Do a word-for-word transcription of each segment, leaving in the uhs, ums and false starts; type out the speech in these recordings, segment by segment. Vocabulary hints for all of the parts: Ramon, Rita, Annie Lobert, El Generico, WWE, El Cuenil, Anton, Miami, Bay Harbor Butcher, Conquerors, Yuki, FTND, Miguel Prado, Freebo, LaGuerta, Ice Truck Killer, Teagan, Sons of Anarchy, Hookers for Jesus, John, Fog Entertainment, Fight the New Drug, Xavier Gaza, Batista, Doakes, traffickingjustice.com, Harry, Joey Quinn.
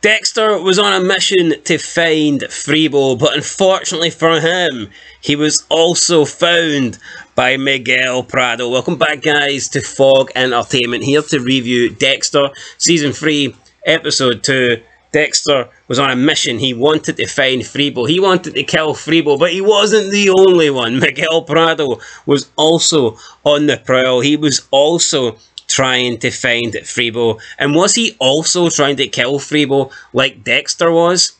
Dexter was on a mission to find Freebo, but unfortunately for him, he was also found by Miguel Prado. Welcome back, guys, to Fog Entertainment, here to review Dexter Season three, Episode two. Dexter was on a mission. He wanted to find Freebo. He wanted to kill Freebo, but he wasn't the only one. Miguel Prado was also on the prowl. He was also trying to find Freebo. And was he also trying to kill Freebo like Dexter was?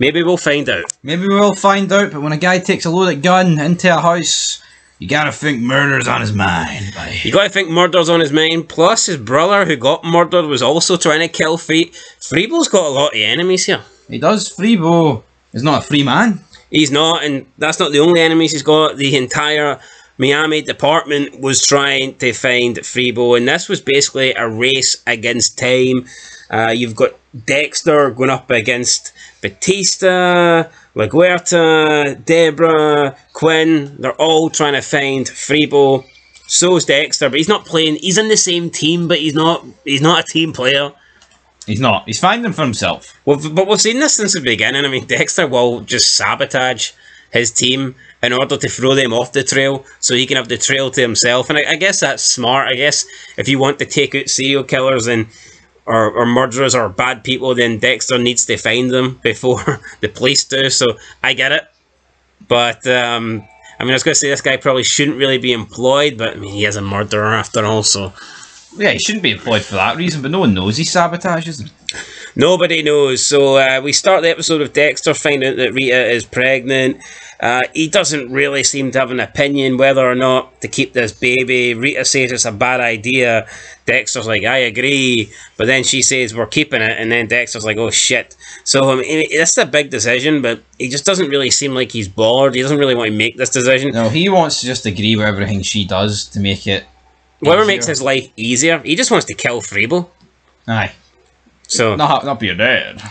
Maybe we'll find out. Maybe we'll find out, but when a guy takes a loaded gun into a house, you gotta think murder's on his mind. Buddy. You gotta think murder's on his mind. Plus, his brother who got murdered was also trying to kill Freebo. Freebo's got a lot of enemies here. He does. Freebo is not a free man. He's not, and that's not the only enemies he's got. The entire Miami department was trying to find Freebo, and this was basically a race against time. Uh, you've got Dexter going up against Batista, LaGuerta, Debra, Quinn. They're all trying to find Freebo. So is Dexter, but he's not playing. He's in the same team, but he's not. He's not a team player. He's not. He's finding for himself. Well, but we've seen this since the beginning. I mean, Dexter will just sabotage his team in order to throw them off the trail so he can have the trail to himself. And I, I guess that's smart. I guess if you want to take out serial killers and or, or murderers or bad people, then Dexter needs to find them before the police do. So I get it. But, um, I mean, I was going to say this guy probably shouldn't really be employed, but I mean, he is a murderer after all, so... Yeah, he shouldn't be employed for that reason, but no one knows he sabotages him. Nobody knows. So uh, we start the episode with Dexter finding out that Rita is pregnant. Uh, he doesn't really seem to have an opinion whether or not to keep this baby. Rita says it's a bad idea. Dexter's like, I agree. But then she says, we're keeping it. And then Dexter's like, oh, shit. So I mean, that's a big decision, but he just doesn't really seem like he's bothered. He doesn't really want to make this decision. No, he wants to just agree with everything she does to make it whatever easier. Makes his life easier. He just wants to kill Freebo. Aye. So not, not be a dad.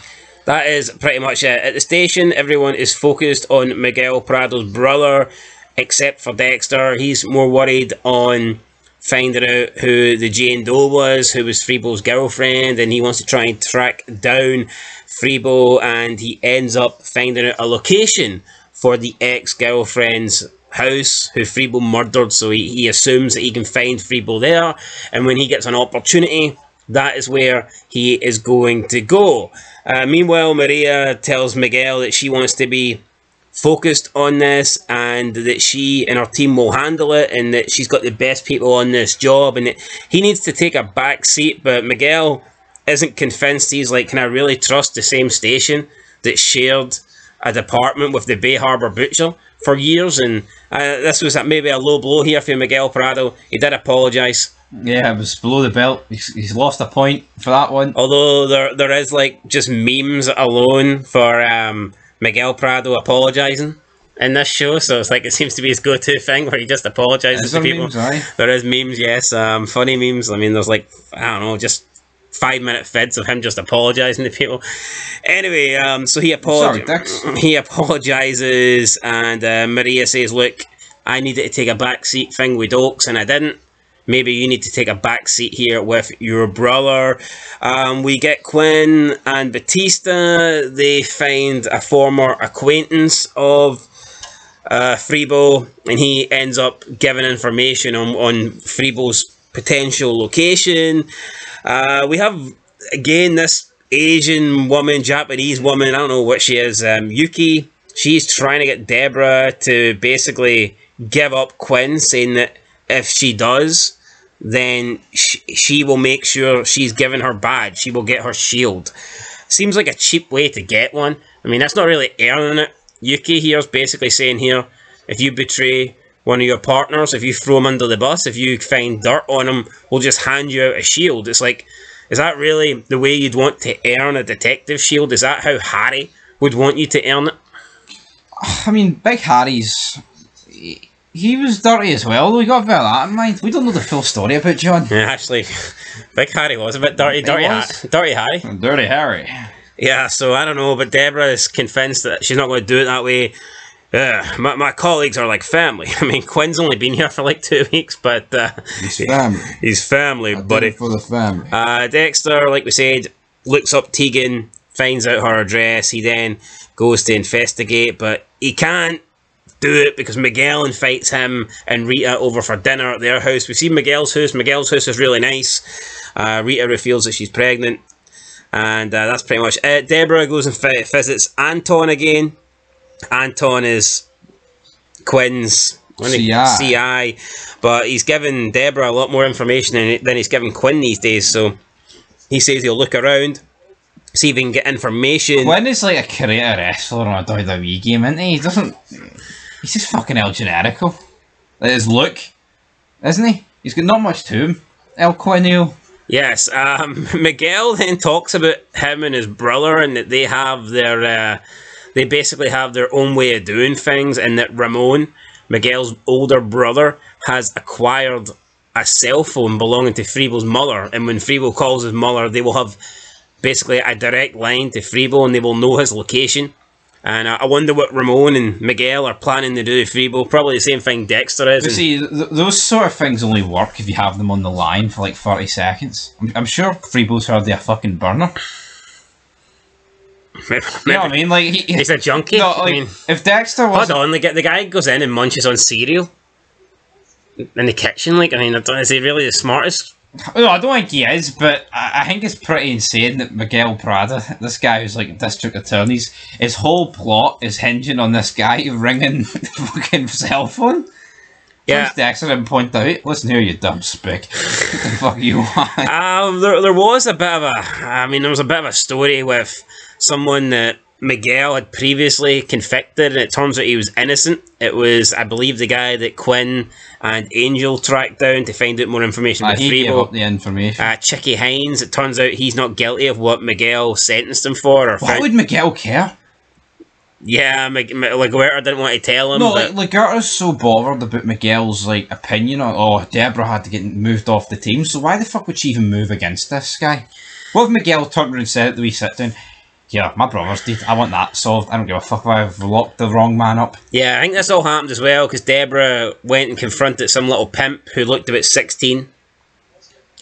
That is pretty much it. At the station, everyone is focused on Miguel Prado's brother, except for Dexter. He's more worried on finding out who the Jane Doe was, who was Freebo's girlfriend, and he wants to try and track down Freebo, and he ends up finding out a location for the ex-girlfriend's house who Freebo murdered, so he, he assumes that he can find Freebo there, and when he gets an opportunity, that is where he is going to go. Uh, meanwhile, Maria tells Miguel that she wants to be focused on this and that she and her team will handle it and that she's got the best people on this job and that he needs to take a back seat, but Miguel isn't convinced. He's like, can I really trust the same station that shared a department with the Bay Harbor Butcher for years? And uh, this was maybe a low blow here for Miguel Prado. He did apologise. Yeah, it was below the belt. He's, he's lost a point for that one. Although there there is like just memes alone for um, Miguel Prado apologising in this show, so it's like it seems to be his go-to thing where he just apologises to people. Memes, aye? There is memes, yes, um, funny memes. I mean, there's like I don't know, just five-minute fits of him just apologising to people. Anyway, um, so he apologizes. He apologises, and uh, Maria says, "Look, I needed to take a backseat thing with Doakes, and I didn't. Maybe you need to take a back seat here with your brother." Um, we get Quinn and Batista. They find a former acquaintance of uh, Freebo, and he ends up giving information on, on Freebo's potential location. Uh, we have, again, this Asian woman, Japanese woman, I don't know what she is, um, Yuki. She's trying to get Debra to basically give up Quinn, saying that if she does, then she, she will make sure she's given her badge. She will get her shield. Seems like a cheap way to get one. I mean, that's not really earning it. Yuki here is basically saying here, if you betray one of your partners, if you throw them under the bus, if you find dirt on them, we'll just hand you out a shield. It's like, is that really the way you'd want to earn a detective shield? Is that how Harry would want you to earn it? I mean, Big Harry's... he was dirty as well, though. We got to bear that in mind. We don't know the full story about John. Yeah, actually, Big Harry was a bit dirty. Dirty, ha dirty Harry. Dirty Harry. Yeah, so I don't know, but Debra is convinced that she's not going to do it that way. Uh, my, my colleagues are like family. I mean, Quinn's only been here for like two weeks, but... Uh, he's family. He's family, buddy. For the family. Uh, Dexter, like we said, looks up Teagan. finds out her address. He then goes to investigate, but he can't do it because Miguel invites him and Rita over for dinner at their house. We've seen Miguel's house. Miguel's house is really nice. Uh, Rita reveals that she's pregnant, and uh, that's pretty much it. Debra goes and visits Anton again. Anton is Quinn's C I, but he's given Debra a lot more information than he's given Quinn these days, so he says he'll look around, see if he can get information. Quinn is like a career wrestler on a W W E game, isn't he? He doesn't... He's just fucking El Generico. That is look, isn't he? He's got not much to him. El Cuenil. Yes, um, Miguel then talks about him and his brother and that they have their... Uh, they basically have their own way of doing things, and that Ramon, Miguel's older brother, has acquired a cell phone belonging to Freebo's mother, and when Freebo calls his mother, they will have basically a direct line to Freebo and they will know his location. And I wonder what Ramon and Miguel are planning to do to Freebo. Probably the same thing Dexter is. You see, th those sort of things only work if you have them on the line for like thirty seconds. I'm, I'm sure Freebo's hardly a fucking burner. You know what I mean? Like he, he's a junkie. No, like, I mean, if Dexter was, hold on, like, the guy goes in and munches on cereal in the kitchen. Like, I mean, is he really the smartest? No, I don't think he is, but I, I think it's pretty insane that Miguel Prado, this guy who's like district attorney's, his whole plot is hinging on this guy ringing the fucking cell phone. Yeah, Dexter didn't point out. Listen here, you dumb spick. What the fuck you want? Um, there, there was a bit of a. I mean, there was a bit of a story with someone that Miguel had previously convicted, and it turns out he was innocent. It was, I believe, the guy that Quinn and Angel tracked down to find out more information about Freebo. He gave up the information. Uh, Chicky Hines, it turns out he's not guilty of what Miguel sentenced him for. Or why would Miguel care? Yeah, LaGuerta didn't want to tell him. No, like, LaGuerta's so bothered about Miguel's like opinion on, oh, Debra had to get moved off the team, so why the fuck would she even move against this guy? What if Miguel turned around and said at the wee sit-down, yeah, my brother's deed, I want that solved. I don't give a fuck if I've locked the wrong man up. Yeah, I think this all happened as well because Debra went and confronted some little pimp who looked about sixteen.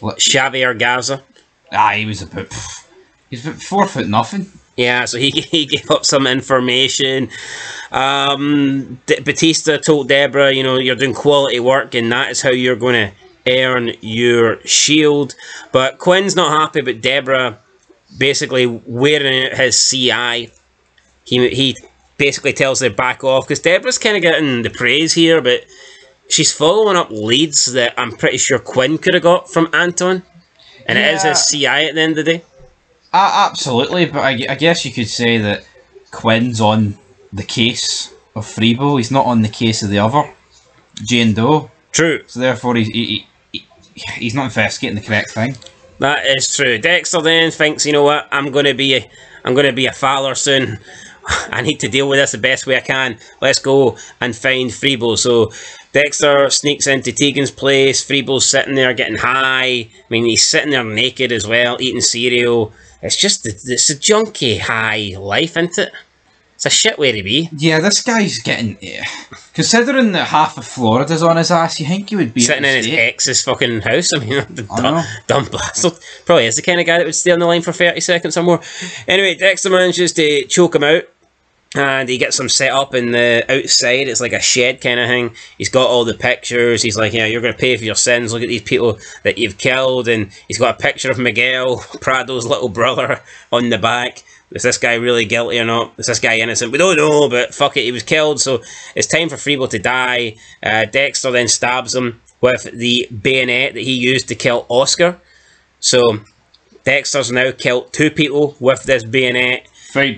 What? Xavier Gaza. Ah, he was about, he was about four foot nothing. Yeah, so he, he gave up some information. Um, Batista told Debra, you know, you're doing quality work and that is how you're going to earn your shield. But Quinn's not happy about Debra basically wearing his C I. He, he basically tells her back off because Debra's kind of getting the praise here, but she's following up leads that I'm pretty sure Quinn could have got from Anton. And yeah, it is his C I at the end of the day. Uh, absolutely, but I, I guess you could say that Quinn's on the case of Freebo. He's not on the case of the other Jane Doe. True. So therefore, he's he, he, he's not investigating the correct thing. That is true. Dexter then thinks, you know what? I'm gonna be a, I'm gonna be a father soon. I need to deal with this the best way I can. Let's go and find Freebo. So Dexter sneaks into Teagan's place. Freebo's sitting there getting high. I mean, he's sitting there naked as well, eating cereal. It's just, it's a junkie high life, isn't it? It's a shit way to be. Yeah, this guy's getting... Yeah. Considering that half of Florida's on his ass, you think he would be... Sitting in his ex's fucking house. I mean, the dumb, dumb bastard. Probably is the kind of guy that would stay on the line for thirty seconds or more. Anyway, Dexter manages to choke him out. And he gets him set up in the outside. It's like a shed kind of thing. He's got all the pictures. He's like, yeah, you're going to pay for your sins. Look at these people that you've killed. And he's got a picture of Miguel, Prado's little brother, on the back. Is this guy really guilty or not? Is this guy innocent? We don't know, but fuck it, he was killed. So it's time for Freebo to die. Uh, Dexter then stabs him with the bayonet that he used to kill Oscar. So Dexter's now killed two people with this bayonet.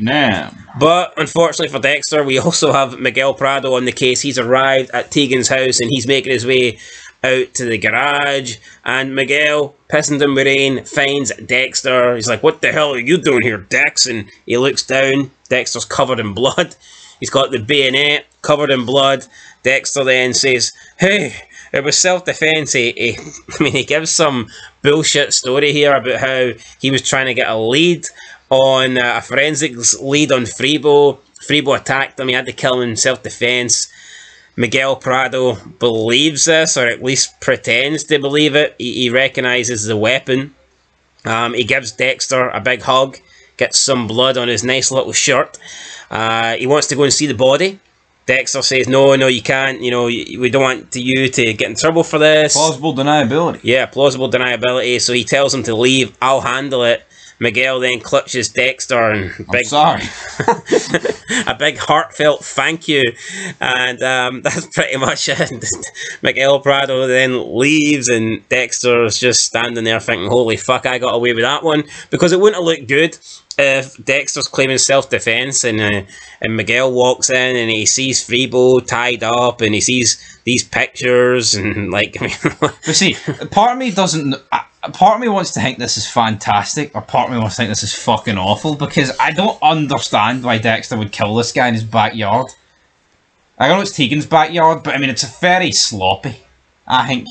Now. But unfortunately for Dexter, we also have Miguel Prado on the case. He's arrived at Teagan's house and he's making his way out to the garage. And Miguel, pissing down with rain, finds Dexter. He's like, what the hell are you doing here, Dex? And he looks down. Dexter's covered in blood. He's got the bayonet covered in blood. Dexter then says, hey, it was self-defense. He, he, I mean, he gives some bullshit story here about how he was trying to get a lead on uh, a forensics lead on Freebo. Freebo attacked him. He had to kill him in self-defense. Miguel Prado believes this, or at least pretends to believe it. He, he recognizes the weapon. Um, he gives Dexter a big hug. gets some blood on his nice little shirt. Uh, he wants to go and see the body. Dexter says, no, no, you can't. You know, we don't want you to get in trouble for this. Plausible deniability. Yeah, plausible deniability. So he tells him to leave. I'll handle it. Miguel then clutches Dexter and big, I'm sorry. a big heartfelt thank you, and um, that's pretty much it. Miguel Prado then leaves, and Dexter's just standing there thinking, holy fuck, I got away with that one, because it wouldn't have looked good if Dexter's claiming self-defense and uh, and Miguel walks in and he sees Freebo tied up and he sees these pictures and like. I mean, but see, part of me doesn't. I, part of me wants to think this is fantastic, or part of me wants to think this is fucking awful, because I don't understand why Dexter would kill this guy in his backyard. I know it's Teagan's backyard, but I mean, it's a very sloppy. I think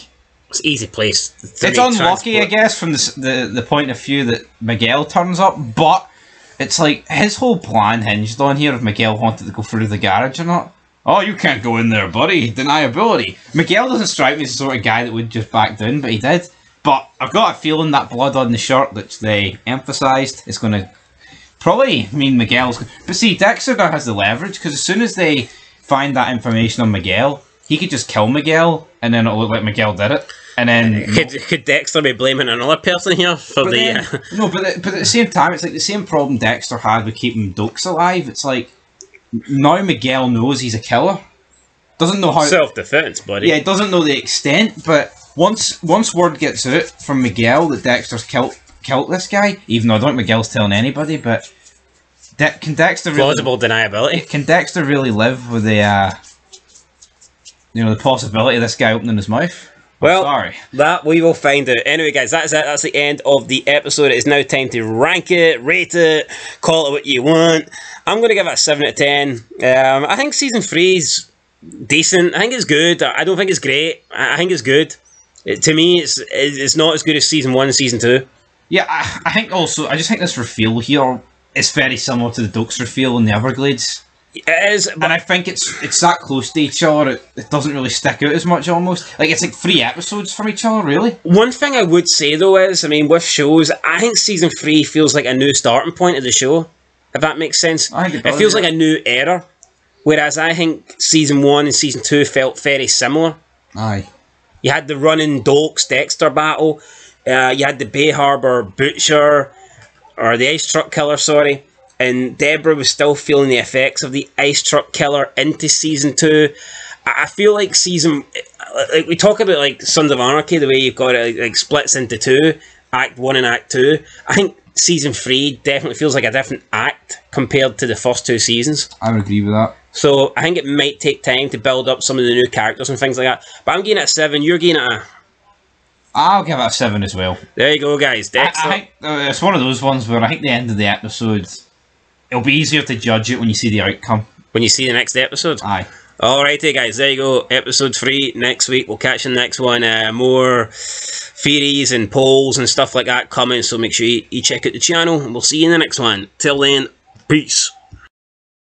it's an easy place. It's unlucky, transport. I guess, from the, the the point of view that Miguel turns up, but. It's like, his whole plan hinged on here if Miguel wanted to go through the garage or not. Oh, you can't go in there, buddy. Deniability. Miguel doesn't strike me as the sort of guy that would just back down, but he did. But I've got a feeling that blood on the shirt, which they emphasised, is going to probably mean Miguel's... But see, Dexter now has the leverage, because as soon as they find that information on Miguel, he could just kill Miguel, and then it'll look like Miguel did it. And then could, could Dexter be blaming another person here for the? Then, uh, no, but at, but at the same time, it's like the same problem Dexter had with keeping Doakes alive. It's like now Miguel knows he's a killer, doesn't know how self-defense, buddy. Yeah, doesn't know the extent. But once once word gets out from Miguel that Dexter's killed killed this guy, even though I don't think Miguel's telling anybody, but De can Dexter really, plausible deniability? Can Dexter really live with the uh, you know, the possibility of this guy opening his mouth? Well, sorry. That we will find out. Anyway, guys, that's it. That's the end of the episode. It is now time to rank it, rate it, call it what you want. I'm going to give it a seven out of ten. Um, I think Season three is decent. I think it's good. I don't think it's great. I think it's good. It, to me, it's it's not as good as Season one and Season two. Yeah, I, I think also, I just think this reveal here is very similar to the Doakes reveal in the Everglades. It is, but and I think it's it's that close to each other. It, it doesn't really stick out as much. Almost like it's like three episodes from each other. Really. One thing I would say though is, I mean, with shows, I think season three feels like a new starting point of the show. If that makes sense, I think it, does, it feels yeah. like a new era. Whereas I think season one and season two felt very similar. Aye. You had the running Doakes Dexter battle. Uh, you had the Bay Harbor Butcher, or the Ice Truck Killer. Sorry. And Debra was still feeling the effects of the Ice Truck Killer into Season two. I feel like Season... Like we talk about like Sons of Anarchy, the way you've got it like splits into two, Act one and Act two. I think Season three definitely feels like a different act compared to the first two seasons. I would agree with that. So I think it might take time to build up some of the new characters and things like that. But I'm giving it a seven, you're giving it a... I'll give it a seven as well. There you go, guys. Dexter. I, I think uh, it's one of those ones where I think the end of the episode... It'll be easier to judge it when you see the outcome. When you see the next episode? Aye. Alrighty, guys. There you go. Episode three next week. We'll catch you in the next one. Uh, more theories and polls and stuff like that coming. So make sure you, you check out the channel. And we'll see you in the next one. Till then, peace.